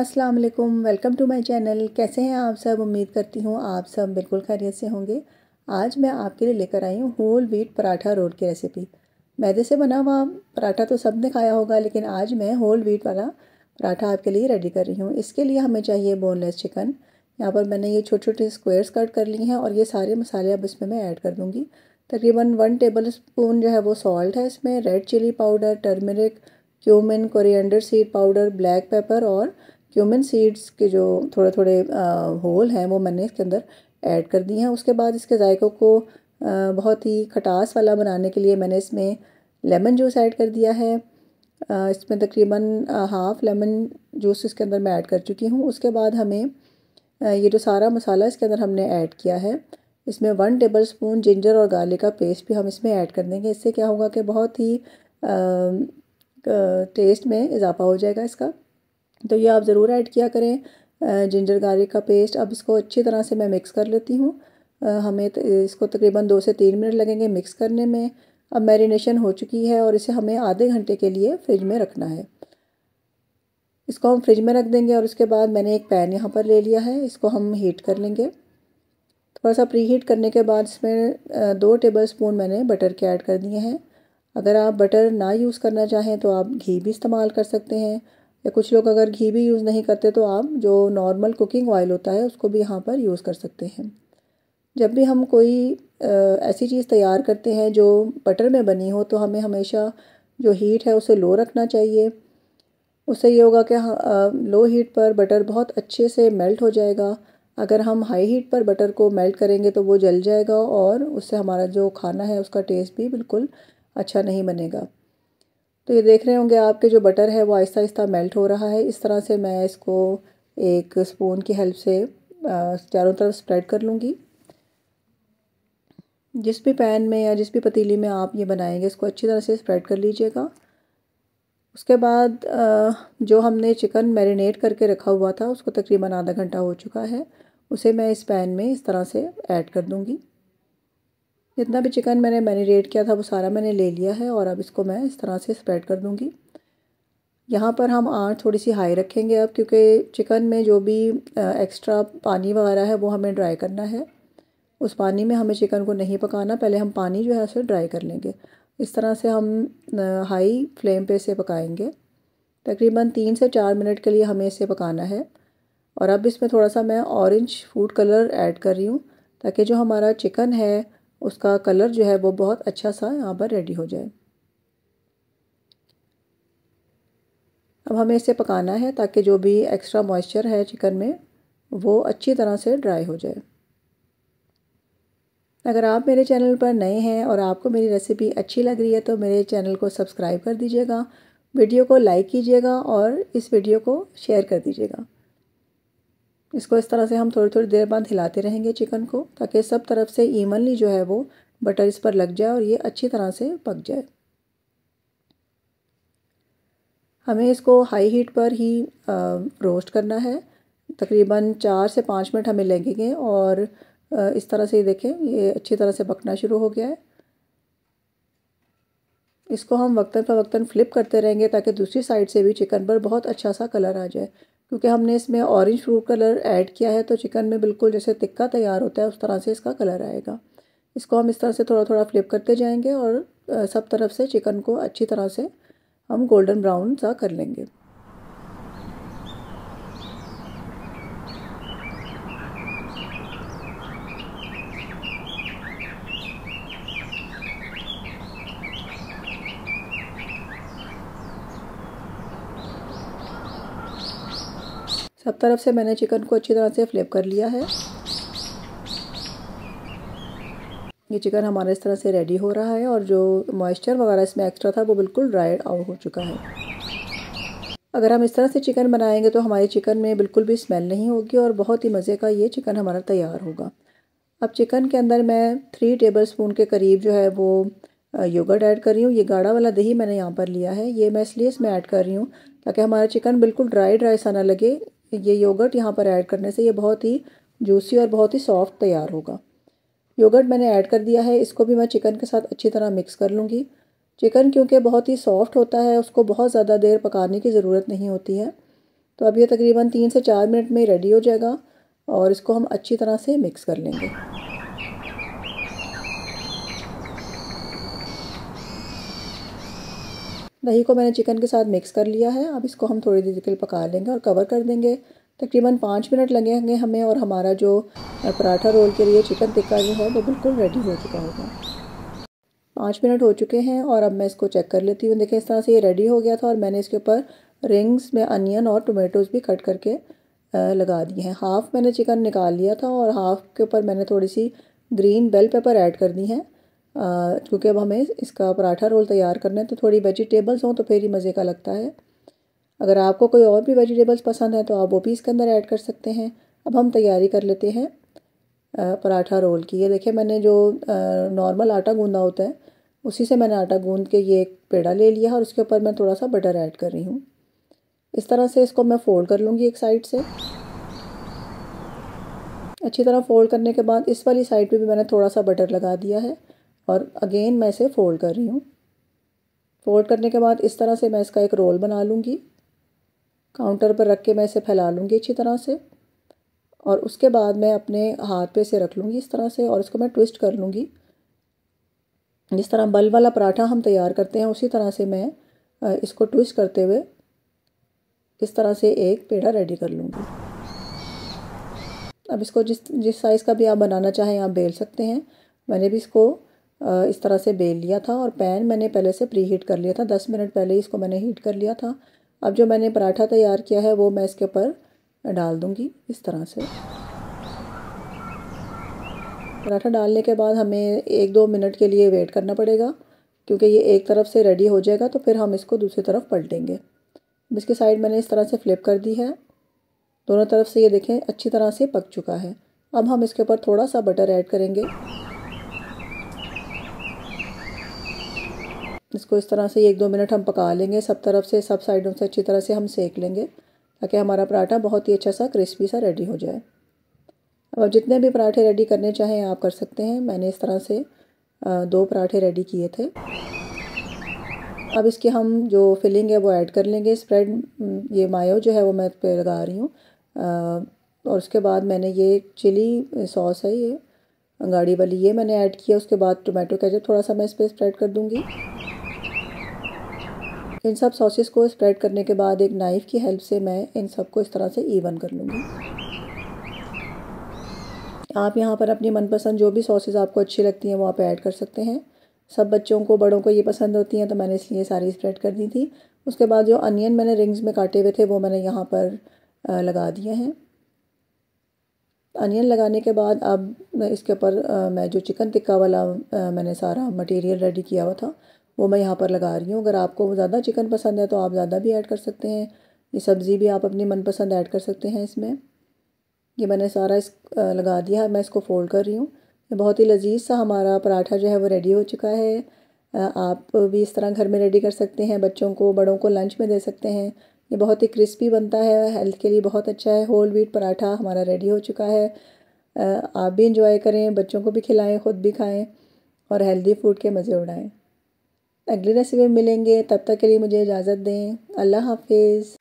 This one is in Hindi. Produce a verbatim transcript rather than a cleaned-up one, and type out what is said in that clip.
अस्सलाम वालेकुम, वेलकम टू माय चैनल। कैसे हैं आप सब? उम्मीद करती हूँ आप सब बिल्कुल खैरियत से होंगे। आज मैं आपके लिए लेकर आई हूँ होल व्हीट पराठा रोल की रेसिपी। मैदे से बना हुआ पराठा तो सब ने खाया होगा, लेकिन आज मैं होल व्हीट वाला पराठा आपके लिए रेडी कर रही हूँ। इसके लिए हमें चाहिए बोनलेस चिकन। यहाँ पर मैंने ये छोटे छोटे स्क्वायर्स कट कर लिए हैं और ये सारे मसाले अब इसमें मैं ऐड कर दूँगी। तकरीबन वन टेबल स्पून जो है वो सॉल्ट है, इसमें red chilli powder, turmeric, cumin, coriander seed powder, black pepper और क्यूमिन सीड्स के जो थोड़े थोड़े होल हैं वो मैंने इसके अंदर ऐड कर दिए हैं। उसके बाद इसके जायकों को आ, बहुत ही खटास वाला बनाने के लिए मैंने इसमें लेमन जूस ऐड कर दिया है। आ, इसमें तकरीबन हाफ़ लेमन जूस इसके अंदर मैं ऐड कर चुकी हूँ। उसके बाद हमें आ, ये जो सारा मसाला इसके अंदर हमने ऐड किया है, इसमें वन टेबल स्पून जिंजर और गार्लिक का पेस्ट भी हम इसमें ऐड कर देंगे। इससे क्या होगा कि बहुत ही आ, टेस्ट में इजाफा हो जाएगा इसका, तो ये आप ज़रूर ऐड किया करें जिंजर गार्लिक का पेस्ट। अब इसको अच्छी तरह से मैं मिक्स कर लेती हूँ। हमें इसको तकरीबन दो से तीन मिनट लगेंगे मिक्स करने में। अब मैरिनेशन हो चुकी है और इसे हमें आधे घंटे के लिए फ्रिज में रखना है। इसको हम फ्रिज में रख देंगे और उसके बाद मैंने एक पैन यहाँ पर ले लिया है, इसको हम हीट कर लेंगे। थोड़ा सा प्री हीट करने के बाद इसमें दो टेबल स्पून मैंने बटर के ऐड कर दिए हैं। अगर आप बटर ना यूज़ करना चाहें तो आप घी भी इस्तेमाल कर सकते हैं, या कुछ लोग अगर घी भी यूज़ नहीं करते तो आप जो नॉर्मल कुकिंग ऑयल होता है उसको भी यहाँ पर यूज़ कर सकते हैं। जब भी हम कोई ऐसी चीज़ तैयार करते हैं जो बटर में बनी हो तो हमें हमेशा जो हीट है उसे लो रखना चाहिए। उससे ये होगा कि लो हीट पर बटर बहुत अच्छे से मेल्ट हो जाएगा। अगर हम हाई हीट पर बटर को मेल्ट करेंगे तो वो जल जाएगा और उससे हमारा जो खाना है उसका टेस्ट भी बिल्कुल अच्छा नहीं बनेगा। तो ये देख रहे होंगे आपके जो बटर है वो आहिस्ता आहिस्ता मेल्ट हो रहा है। इस तरह से मैं इसको एक स्पून की हेल्प से चारों तरफ स्प्रेड कर लूँगी। जिस भी पैन में या जिस भी पतीली में आप ये बनाएंगे इसको अच्छी तरह से स्प्रेड कर लीजिएगा। उसके बाद जो हमने चिकन मैरिनेट करके रखा हुआ था उसको तकरीबन आधा घंटा हो चुका है, उसे मैं इस पैन में इस तरह से ऐड कर दूँगी। जितना भी चिकन मैंने मैरिनेट किया था वो सारा मैंने ले लिया है और अब इसको मैं इस तरह से स्प्रेड कर दूँगी। यहाँ पर हम आँच थोड़ी सी हाई रखेंगे अब, क्योंकि चिकन में जो भी एक्स्ट्रा पानी वगैरह है वो हमें ड्राई करना है। उस पानी में हमें चिकन को नहीं पकाना, पहले हम पानी जो है उसे ड्राई कर लेंगे। इस तरह से हम हाई फ्लेम पे इसे पकाएंगे। तकरीबन तीन से चार मिनट के लिए हमें इसे पकाना है। और अब इसमें थोड़ा सा मैं ऑरेंज फूड कलर ऐड कर रही हूँ ताकि जो हमारा चिकन है उसका कलर जो है वो बहुत अच्छा सा यहाँ पर रेडी हो जाए। अब हमें इसे पकाना है ताकि जो भी एक्स्ट्रा मॉइस्चर है चिकन में वो अच्छी तरह से ड्राई हो जाए। अगर आप मेरे चैनल पर नए हैं और आपको मेरी रेसिपी अच्छी लग रही है तो मेरे चैनल को सब्सक्राइब कर दीजिएगा, वीडियो को लाइक कीजिएगा और इस वीडियो को शेयर कर दीजिएगा। इसको इस तरह से हम थोड़ी थोड़ी देर बाद हिलाते रहेंगे चिकन को, ताकि सब तरफ से इवनली जो है वो बटर इस पर लग जाए और ये अच्छी तरह से पक जाए। हमें इसको हाई हीट पर ही रोस्ट करना है। तकरीबन चार से पाँच मिनट हमें लगेंगे और इस तरह से देखें ये अच्छी तरह से पकना शुरू हो गया है। इसको हम वक्तन फवक्तन फ्लिप करते रहेंगे ताकि दूसरी साइड से भी चिकन पर बहुत अच्छा सा कलर आ जाए, क्योंकि हमने इसमें ऑरेंज फ्रूट कलर ऐड किया है तो चिकन में बिल्कुल जैसे टिक्का तैयार होता है उस तरह से इसका कलर आएगा। इसको हम इस तरह से थोड़ा थोड़ा फ्लिप करते जाएंगे और सब तरफ से चिकन को अच्छी तरह से हम गोल्डन ब्राउन सा कर लेंगे। सब तरफ से मैंने चिकन को अच्छी तरह से फ्लिप कर लिया है। ये चिकन हमारा इस तरह से रेडी हो रहा है और जो मॉइस्चर वगैरह इसमें एक्स्ट्रा था वो बिल्कुल ड्राई आउट हो चुका है। अगर हम इस तरह से चिकन बनाएंगे तो हमारे चिकन में बिल्कुल भी स्मेल नहीं होगी और बहुत ही मज़े का ये चिकन हमारा तैयार होगा। अब चिकन के अंदर मैं थ्री टेबल स्पून के करीब जो है वो योगर्ट ऐड कर रही हूँ। ये गाढ़ा वाला दही मैंने यहाँ पर लिया है, ये मैं इसलिए इसमें ऐड कर रही हूँ ताकि हमारा चिकन बिल्कुल ड्राई ड्राई सा ना लगे। ये योगर्ट यहाँ पर ऐड करने से ये बहुत ही जूसी और बहुत ही सॉफ्ट तैयार होगा। योगर्ट मैंने ऐड कर दिया है, इसको भी मैं चिकन के साथ अच्छी तरह मिक्स कर लूँगी। चिकन क्योंकि बहुत ही सॉफ्ट होता है उसको बहुत ज़्यादा देर पकाने की ज़रूरत नहीं होती है, तो अब ये तकरीबन तीन से चार मिनट में रेडी हो जाएगा और इसको हम अच्छी तरह से मिक्स कर लेंगे। दही को मैंने चिकन के साथ मिक्स कर लिया है। अब इसको हम थोड़ी देर के लिए पका लेंगे और कवर कर देंगे। तकरीबन पाँच मिनट लगेंगे हमें और हमारा जो पराठा रोल के लिए चिकन टिक्का जो है वो बिल्कुल रेडी हो चुका होगा। पाँच मिनट हो चुके हैं और अब मैं इसको चेक कर लेती हूँ। देखें, इस तरह से ये रेडी हो गया था और मैंने इसके ऊपर रिंग्स में अनियन और टोमेटोज़ भी कट करके लगा दिए हैं। हाफ़ मैंने चिकन निकाल लिया था और हाफ़ के ऊपर मैंने थोड़ी सी ग्रीन बेल पेपर ऐड कर दी है, क्योंकि अब हमें इसका पराठा रोल तैयार करना है तो थोड़ी वेजिटेबल्स हों तो फिर ही मज़े का लगता है। अगर आपको कोई और भी वेजिटेबल्स पसंद है तो आप वो भी इसके अंदर ऐड कर सकते हैं। अब हम तैयारी कर लेते हैं पराठा रोल की। ये देखिए, मैंने जो नॉर्मल आटा गूंदा होता है उसी से मैंने आटा गूंद के ये एक पेड़ा ले लिया और उसके ऊपर मैं थोड़ा सा बटर ऐड कर रही हूँ। इस तरह से इसको मैं फ़ोल्ड कर लूँगी एक साइड से। अच्छी तरह फ़ोल्ड करने के बाद इस वाली साइड पे भी मैंने थोड़ा सा बटर लगा दिया है और अगेन मैं इसे फ़ोल्ड कर रही हूँ। फ़ोल्ड करने के बाद इस तरह से मैं इसका एक रोल बना लूँगी। काउंटर पर रख के मैं इसे फैला लूँगी अच्छी तरह से और उसके बाद मैं अपने हाथ पे इसे रख लूँगी इस तरह से और इसको मैं ट्विस्ट कर लूँगी। जिस तरह बल वाला पराठा हम तैयार करते हैं उसी तरह से मैं इसको ट्विस्ट करते हुए इस तरह से एक पेड़ा रेडी कर लूँगी। अब इसको जिस जिस साइज़ का भी आप बनाना चाहें आप बेल सकते हैं। मैंने भी इसको इस तरह से बेल लिया था और पैन मैंने पहले से प्री हीट कर लिया था। दस मिनट पहले ही इसको मैंने हीट कर लिया था। अब जो मैंने पराठा तैयार किया है वो मैं इसके ऊपर डाल दूंगी इस तरह से। पराठा डालने के बाद हमें एक दो मिनट के लिए वेट करना पड़ेगा क्योंकि ये एक तरफ से रेडी हो जाएगा तो फिर हम इसको दूसरी तरफ पलटेंगे। इसकी साइड मैंने इस तरह से फ्लिप कर दी है। दोनों तरफ से ये देखें अच्छी तरह से पक चुका है। अब हम इसके ऊपर थोड़ा सा बटर ऐड करेंगे। इसको इस तरह से एक दो मिनट हम पका लेंगे। सब तरफ से सब साइडों से अच्छी तरह से हम सेक लेंगे ताकि हमारा पराठा बहुत ही अच्छा सा क्रिस्पी सा रेडी हो जाए। अब आप जितने भी पराठे रेडी करने चाहें आप कर सकते हैं। मैंने इस तरह से दो पराठे रेडी किए थे। अब इसके हम जो फिलिंग है वो ऐड कर लेंगे। स्प्रेड ये मायो जो है वो मैं पे लगा रही हूँ और उसके बाद मैंने ये चिली सॉस है ये अंगाड़ी वाली ये मैंने ऐड किया। उसके बाद टोमेटो केचप थोड़ा सा मैं इस पर स्प्रेड कर दूँगी। इन सब सॉसेस को स्प्रेड करने के बाद एक नाइफ़ की हेल्प से मैं इन सबको इस तरह से इवन कर लूँगी। आप यहाँ पर अपनी मनपसंद जो भी सॉसेस आपको अच्छी लगती हैं वो आप ऐड कर सकते हैं। सब बच्चों को बड़ों को ये पसंद होती हैं तो मैंने इसलिए सारी स्प्रेड कर दी थी। उसके बाद जो अनियन मैंने रिंग्स में काटे हुए थे वो मैंने यहाँ पर लगा दिए हैं। अनियन लगाने के बाद अब इसके ऊपर मैं जो चिकन टिक्का वाला मैंने सारा मटेरियल रेडी किया हुआ था वो मैं यहाँ पर लगा रही हूँ। अगर आपको ज़्यादा चिकन पसंद है तो आप ज़्यादा भी ऐड कर सकते हैं। ये सब्ज़ी भी आप अपनी मनपसंद ऐड कर सकते हैं। इसमें ये मैंने सारा इस लगा दिया है। मैं इसको फ़ोल्ड कर रही हूँ। बहुत ही लजीज सा हमारा पराठा जो है वो रेडी हो चुका है। आप भी इस तरह घर में रेडी कर सकते हैं। बच्चों को बड़ों को लंच में दे सकते हैं। ये बहुत ही क्रिस्पी बनता है, हेल्थ के लिए बहुत अच्छा है। होल व्हीट पराठा हमारा रेडी हो चुका है। आप भी इंजॉय करें, बच्चों को भी खिलाएं, ख़ुद भी खाएं और हेल्दी फूड के मज़े उड़ाएं। अगली रेसिपी में मिलेंगे, तब तक के लिए मुझे इजाज़त दें। अल्लाह हाफिज़।